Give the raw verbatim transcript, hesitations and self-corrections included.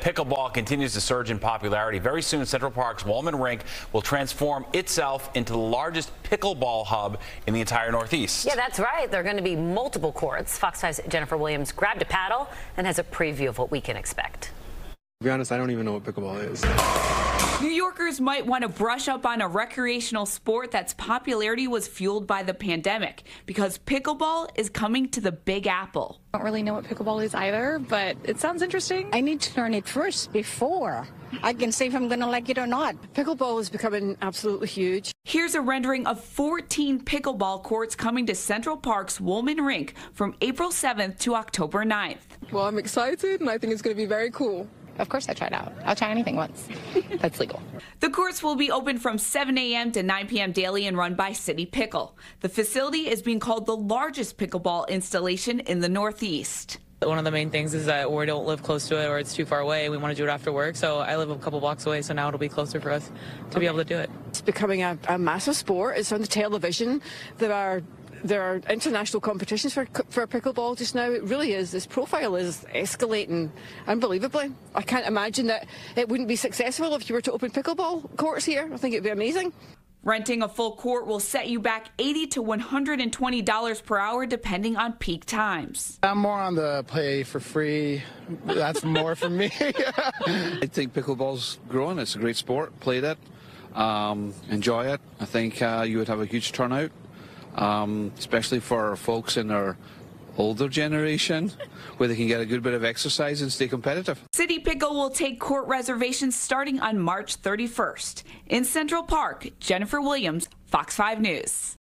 Pickleball continues to surge in popularity. Very soon, Central Park's Wollman Rink will transform itself into the largest pickleball hub in the entire Northeast. Yeah, that's right. There are going to be multiple courts. Fox five's Jennifer Williams grabbed a paddle and has a preview of what we can expect. To be honest, I don't even know what pickleball is. New Yorkers might want to brush up on a recreational sport that's popularity was fueled by the pandemic, because pickleball is coming to the Big Apple. I don't really know what pickleball is either, but it sounds interesting. I need to learn it first before I can see if I'm going to like it or not. Pickleball is becoming absolutely huge. Here's a rendering of fourteen pickleball courts coming to Central Park's Wollman Rink from April seventh to October ninth. Well, I'm excited, and I think it's going to be very cool. Of course I tried out. I'll try anything once. That's legal. The courts will be open from seven A M to nine P M daily and run by City Pickle. The facility is being called the largest pickleball installation in the Northeast. One of the main things is that we don't live close to it, or it's too far away. We want to do it after work, so I live a couple blocks away, so now it'll be closer for us to okay. be able to do it. It's becoming a, a massive sport. It's on the television. There are There are international competitions for, for pickleball just now. It really is. This profile is escalating unbelievably. I can't imagine that it wouldn't be successful if you were to open pickleball courts here. I think it would be amazing. Renting a full court will set you back eighty to one hundred twenty dollars per hour, depending on peak times. I'm more on the play for free. That's more for me. I think pickleball's growing. It's a great sport. Play that. Um, enjoy it. I think uh, you would have a huge turnout. Um, especially for folks in our older generation, where they can get a good bit of exercise and stay competitive. City Pickle will take court reservations starting on March thirty-first. In Central Park, Jennifer Williams, Fox five News.